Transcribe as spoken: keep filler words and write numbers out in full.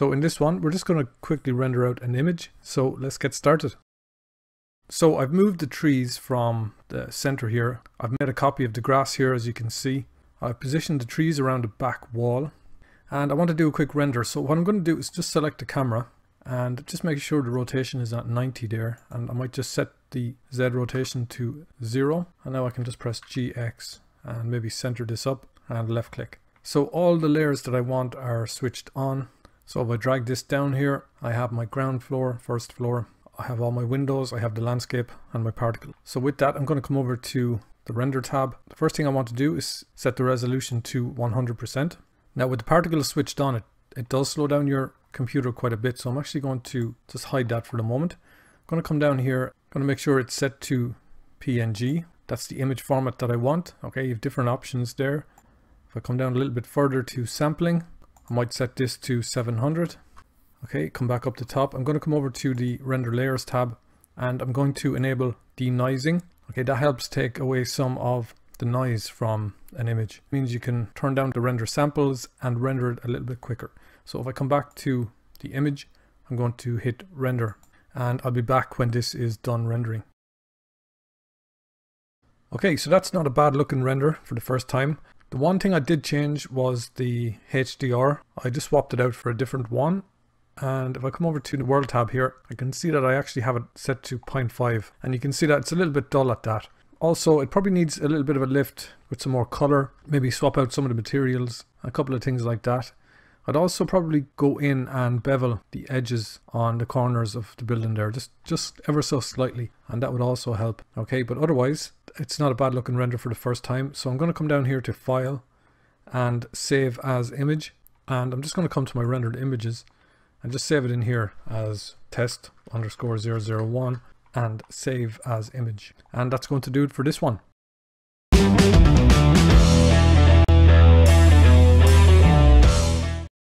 So in this one, we're just going to quickly render out an image. So let's get started. So I've moved the trees from the center here. I've made a copy of the grass here, as you can see. I've positioned the trees around the back wall. And I want to do a quick render. So what I'm going to do is just select the camera and just make sure the rotation is at ninety there. And I might just set the Z rotation to zero. And now I can just press G X and maybe center this up and left click. So all the layers that I want are switched on. So if I drag this down here, I have my ground floor, first floor. I have all my windows, I have the landscape and my particle. So with that, I'm going to come over to the render tab. The first thing I want to do is set the resolution to one hundred percent. Now with the particle switched on, it, it does slow down your computer quite a bit. So I'm actually going to just hide that for the moment. I'm going to come down here, I'm going to make sure it's set to P N G. That's the image format that I want. Okay, you have different options there. If I come down a little bit further to sampling, I might set this to seven hundred. Okay, come back up the top. I'm going to come over to the render layers tab and I'm going to enable denoising. Okay, that helps take away some of the noise from an image. It means you can turn down the render samples and render it a little bit quicker. So if I come back to the image, I'm going to hit render and I'll be back when this is done rendering. Okay, so that's not a bad looking render for the first time. The one thing I did change was the H D R. I just swapped it out for a different one. And if I come over to the world tab here, I can see that I actually have it set to zero point five, and you can see that it's a little bit dull at that. Also, it probably needs a little bit of a lift with some more color, maybe swap out some of the materials, a couple of things like that. I'd also probably go in and bevel the edges on the corners of the building there, just, just ever so slightly, and that would also help. Okay, but otherwise, it's not a bad looking render for the first time. So I'm going to come down here to File and Save As Image, and I'm just going to come to my rendered images and just save it in here as test underscore zero zero one and save as image. And that's going to do it for this one.